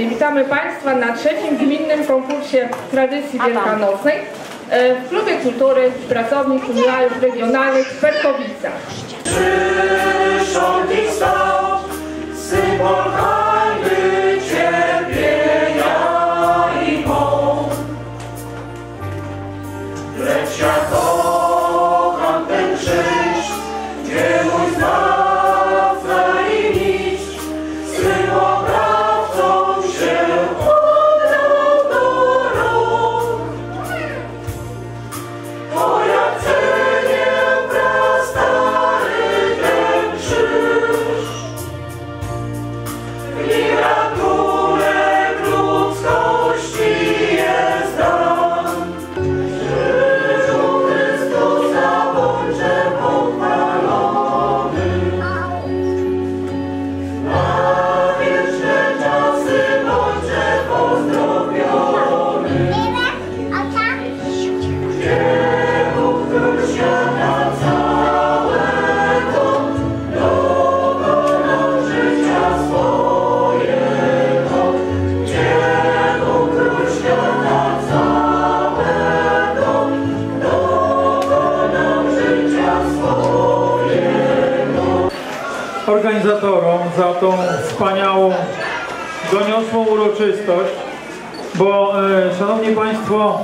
Wielkanocnej. Witamy Państwa na trzecim Gminnym Konkursie Tradycji Wielkanocnej w Klubie Kultury Pracowni Kulinariów Regionalnych w Perkowicach. Przyszedł i stał symbol hańby, cierpienia i mąk, lecz ja kocham ten krzyż, gdzie mój Zbawca i Mistrz z tym oprawcą się oddał do rąk. O jak cenię prastary ten krzyż, w nim ratunek ludzkości jest dan. W krzyżu Chrystusa bądźże pochwalony, na wieczne czasy bądźże pozdrowiony. Gdzie Bóg wysiada całego, dokonał życia swojego. Gdzie Bóg wysiada całego, dokonał życia swojego. Organizatorom za tą wspaniałą, doniosłą uroczystość, bo Szanowni Państwo,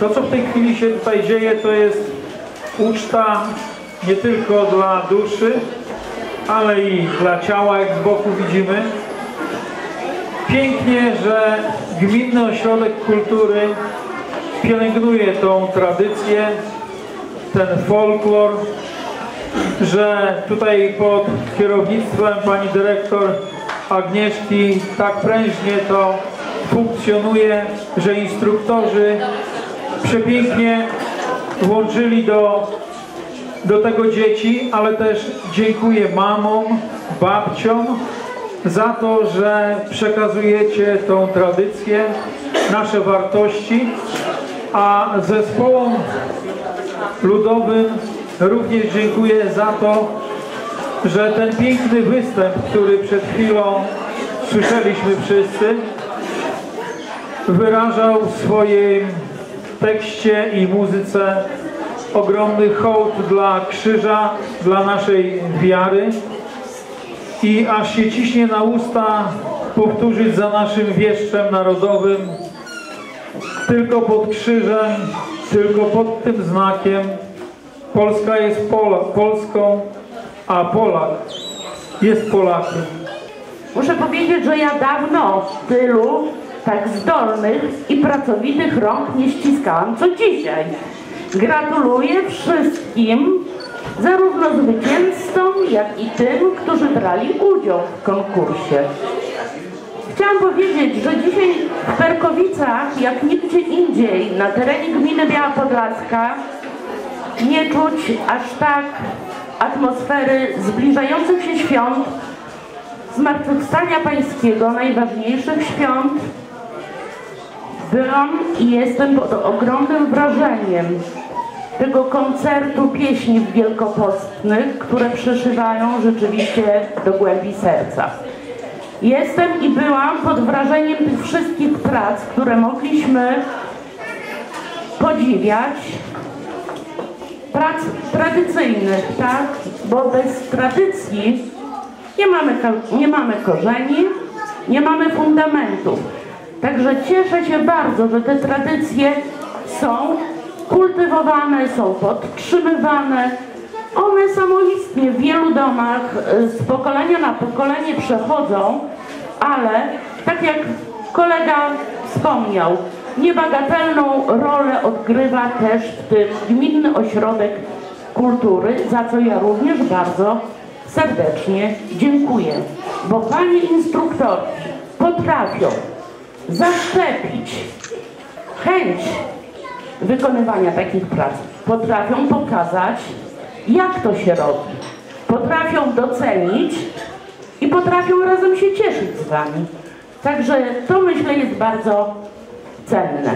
to co w tej chwili się tutaj dzieje, to jest uczta nie tylko dla duszy, ale i dla ciała, jak z boku widzimy. Pięknie, że Gminny Ośrodek Kultury pielęgnuje tą tradycję, ten folklor, że tutaj pod kierownictwem pani dyrektor Agnieszki tak prężnie to funkcjonuje, że instruktorzy przepięknie włączyli do tego dzieci, ale też dziękuję mamom, babciom za to, że przekazujecie tą tradycję, nasze wartości, a zespołom ludowym również dziękuję za to, że ten piękny występ, który przed chwilą słyszeliśmy wszyscy, wyrażał w swoim tekście i muzyce ogromny hołd dla krzyża, dla naszej wiary, i aż się ciśnie na usta powtórzyć za naszym wieszczem narodowym: tylko pod krzyżem, tylko pod tym znakiem Polska jest Polską, a Polak jest Polakiem. Muszę powiedzieć, że ja dawno tylu tak zdolnych i pracowitych rąk nie ściskałam co dzisiaj. Gratuluję wszystkim, zarówno zwycięzcom, jak i tym, którzy brali udział w konkursie. Chciałam powiedzieć, że dzisiaj w Perkowicach, jak nigdzie indziej, na terenie gminy Biała Podlaska, nie czuć aż tak atmosfery zbliżających się świąt, Zmartwychwstania Pańskiego, najważniejszych świąt. Byłam i jestem pod ogromnym wrażeniem tego koncertu pieśni wielkopostnych, które przyszywają rzeczywiście do głębi serca. Jestem i byłam pod wrażeniem tych wszystkich prac, które mogliśmy podziwiać. Prac tradycyjnych, tak? Bo bez tradycji nie mamy korzeni, nie mamy fundamentów. Także cieszę się bardzo, że te tradycje są kultywowane, są podtrzymywane. One samoistnie w wielu domach z pokolenia na pokolenie przechodzą, ale tak jak kolega wspomniał, niebagatelną rolę odgrywa też w tym Gminny Ośrodek Kultury, za co ja również bardzo serdecznie dziękuję, bo panie instruktorki potrafią zaszczepić chęć wykonywania takich prac, potrafią pokazać, jak to się robi, potrafią docenić i potrafią razem się cieszyć z wami. Także to, myślę, jest bardzo cenne.